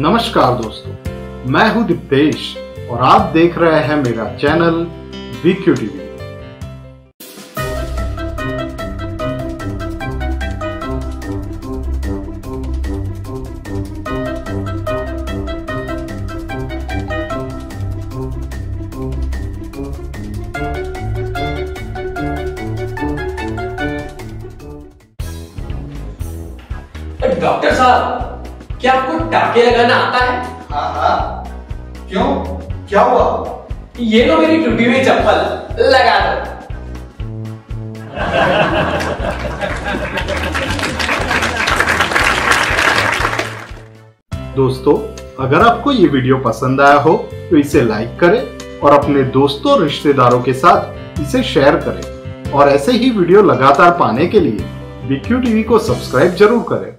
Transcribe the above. नमस्कार दोस्तों, मैं हूं दिप्तेश और आप देख रहे हैं मेरा चैनल BollyQuick TV। डॉक्टर साहब, क्या आपको टाके लगाना आता है? हाँ। क्यों, क्या हुआ? ये लो मेरी टूटी हुई चप्पल, लगा दो। दोस्तों, अगर आपको ये वीडियो पसंद आया हो तो इसे लाइक करें और अपने दोस्तों और रिश्तेदारों के साथ इसे शेयर करें और ऐसे ही वीडियो लगातार पाने के लिए BollyQuick TV को सब्सक्राइब जरूर करें।